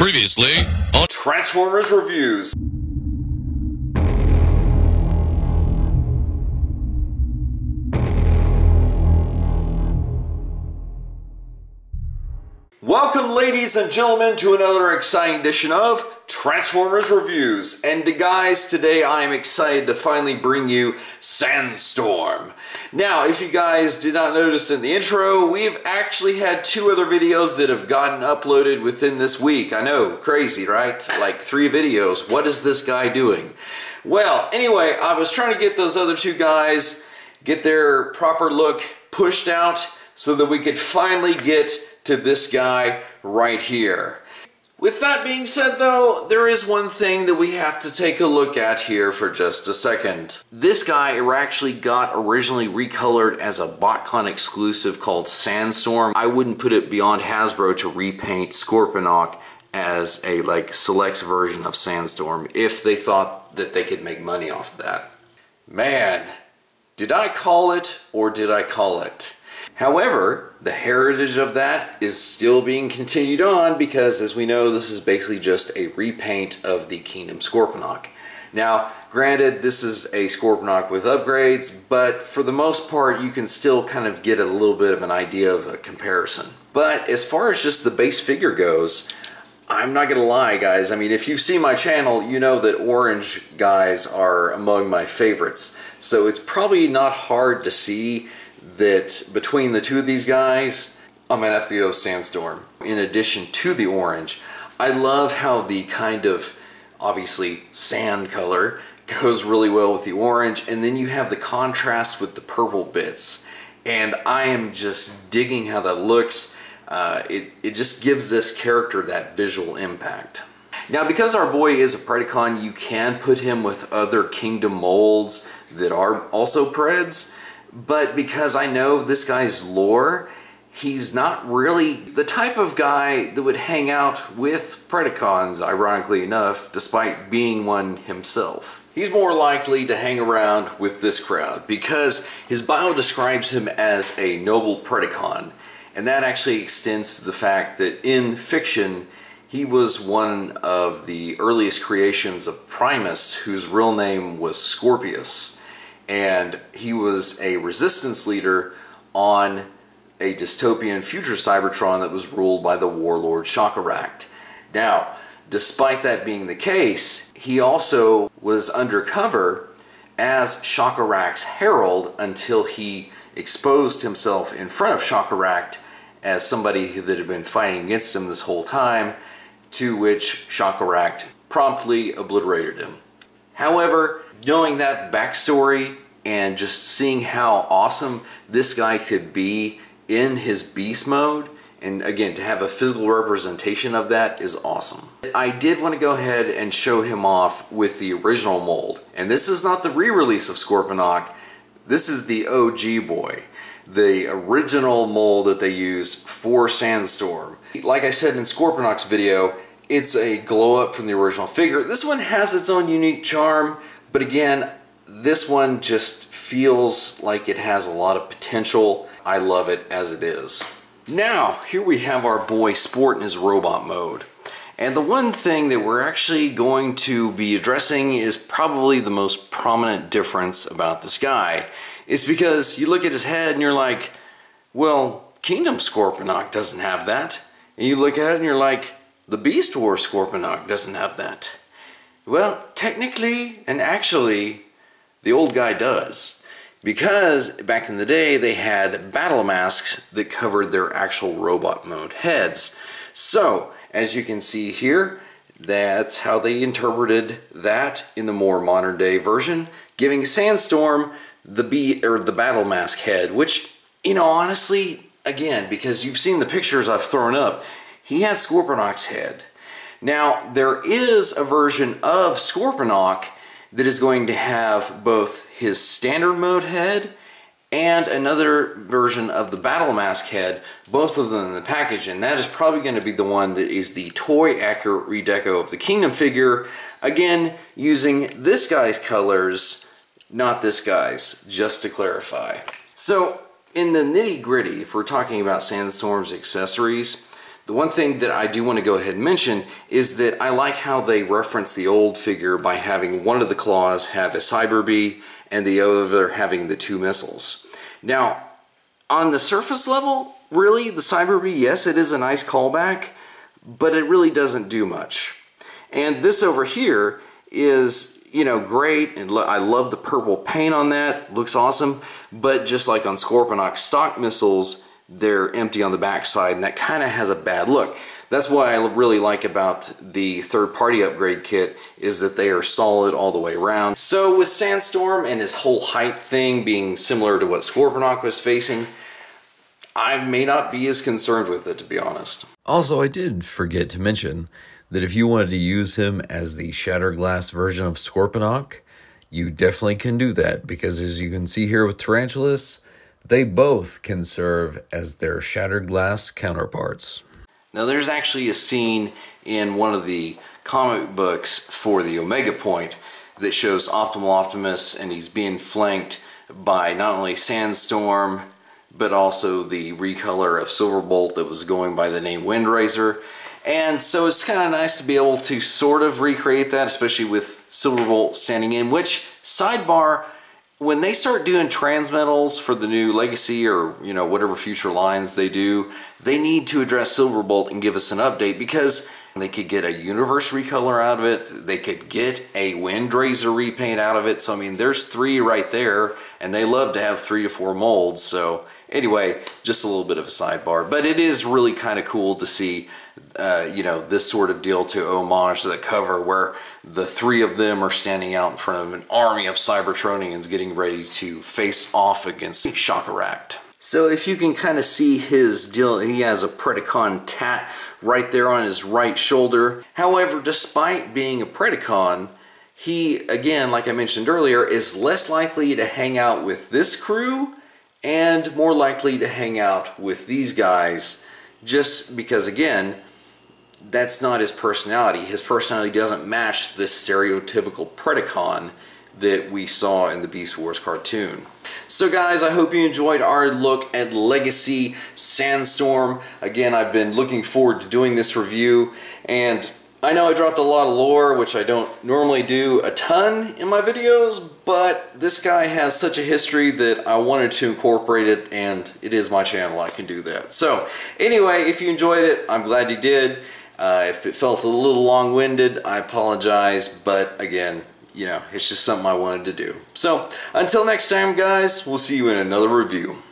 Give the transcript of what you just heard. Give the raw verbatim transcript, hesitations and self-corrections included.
Previously on Transformers Reviews. Welcome, ladies and gentlemen, to another exciting edition of Transformers Reviews. And guys, today I'm excited to finally bring you Sandstorm. Now, if you guys did not notice in the intro, we've actually had two other videos that have gotten uploaded within this week. I know, crazy, right? Like three videos. What is this guy doing? Well, anyway, I was trying to get those other two guys, get their proper look pushed out so that we could finally get to this guy right here. With that being said, though, there is one thing that we have to take a look at here for just a second. This guy actually got originally recolored as a BotCon exclusive called Sandstorm. I wouldn't put it beyond Hasbro to repaint Scorponok as a like select version of Sandstorm if they thought that they could make money off of that. Man, did I call it or did I call it? However, the heritage of that is still being continued on because, as we know, this is basically just a repaint of the Kingdom Scorponok. Now, granted, this is a Scorponok with upgrades, but for the most part, you can still kind of get a little bit of an idea of a comparison. But as far as just the base figure goes, I'm not gonna lie, guys. I mean, if you've seen my channel, you know that orange guys are among my favorites. So it's probably not hard to see that between the two of these guys, I'm gonna have to go Sandstorm. In addition to the orange, I love how the kind of, obviously, sand color goes really well with the orange, and then you have the contrast with the purple bits. And I am just digging how that looks. Uh, it, it just gives this character that visual impact. Now, because our boy is a Predacon, you can put him with other Kingdom molds that are also Preds. But because I know this guy's lore, he's not really the type of guy that would hang out with Predacons, ironically enough, despite being one himself. He's more likely to hang around with this crowd because his bio describes him as a noble Predacon, and that actually extends to the fact that in fiction, he was one of the earliest creations of Primus, whose real name was Scorpius. And he was a resistance leader on a dystopian future Cybertron that was ruled by the warlord Shokaract. Now, despite that being the case, he also was undercover as Shokaract's herald until he exposed himself in front of Shokaract as somebody that had been fighting against him this whole time, to which Shokaract promptly obliterated him. However, knowing that backstory and just seeing how awesome this guy could be in his beast mode, and again, to have a physical representation of that is awesome. I did want to go ahead and show him off with the original mold. And this is not the re-release of Scorponok. This is the O G boy, the original mold that they used for Sandstorm. Like I said in Scorponok's video, it's a glow up from the original figure. This one has its own unique charm, but again, this one just feels like it has a lot of potential. I love it as it is. Now, here we have our boy Sport in his robot mode. And the one thing that we're actually going to be addressing is probably the most prominent difference about this guy. It's because you look at his head and you're like, well, Kingdom Scorponok doesn't have that. And you look at it and you're like, the Beast Wars Scorponok doesn't have that. Well, technically and actually, the old guy does. Because back in the day, they had battle masks that covered their actual robot mode heads. So, as you can see here, that's how they interpreted that in the more modern day version, giving Sandstorm the B or the battle mask head, which, you know, honestly, again, because you've seen the pictures I've thrown up, he had Scorponok's head. Now, there is a version of Scorponok that is going to have both his standard mode head and another version of the battle mask head, both of them in the package, and that is probably going to be the one that is the toy accurate redeco of the Kingdom figure, again, using this guy's colors, not this guy's, just to clarify. So, in the nitty-gritty, if we're talking about Sandstorm's accessories, The one thing that I do want to go ahead and mention is that I like how they reference the old figure by having one of the claws have a Cyberbee and the other having the two missiles. Now, on the surface level, really, the Cyberbee, yes, it is a nice callback, but it really doesn't do much. And this over here is, you know, great, and lo I love the purple paint on that, looks awesome, but just like on Scorponok stock missiles, they're empty on the backside, and that kind of has a bad look. That's what I really like about the third-party upgrade kit, is that they are solid all the way around. So with Sandstorm and his whole height thing being similar to what Scorponok was facing, I may not be as concerned with it, to be honest. Also, I did forget to mention that if you wanted to use him as the Shatterglass version of Scorponok, you definitely can do that, because as you can see here with Tarantulas, they both can serve as their shattered glass counterparts. Now there's actually a scene in one of the comic books for the Omega Point that shows Optimal Optimus, and he's being flanked by not only Sandstorm, but also the recolor of Silverbolt that was going by the name Wind Razor. And so it's kind of nice to be able to sort of recreate that, especially with Silverbolt standing in, which, sidebar, when they start doing transmetals for the new Legacy or, you know, whatever future lines they do, they need to address Silverbolt and give us an update, because they could get a universe recolor out of it, they could get a Wind Razor repaint out of it, so I mean there's three right there, and they love to have three to four molds, so anyway, just a little bit of a sidebar. But it is really kind of cool to see, uh, you know, this sort of deal to homage to the cover where the three of them are standing out in front of an army of Cybertronians getting ready to face off against Shokaract. So if you can kind of see his deal, he has a Predacon tat right there on his right shoulder. However, despite being a Predacon, he, again, like I mentioned earlier, is less likely to hang out with this crew and more likely to hang out with these guys, just because, again, that's not his personality. His personality doesn't match this stereotypical Predacon that we saw in the Beast Wars cartoon. So guys, I hope you enjoyed our look at Legacy Sandstorm. Again, I've been looking forward to doing this review, and I know I dropped a lot of lore, which I don't normally do a ton in my videos, but this guy has such a history that I wanted to incorporate it, and it is my channel, I can do that. So anyway, if you enjoyed it, I'm glad you did. Uh, if it felt a little long-winded, I apologize, but again, you know, it's just something I wanted to do. So, until next time, guys, we'll see you in another review.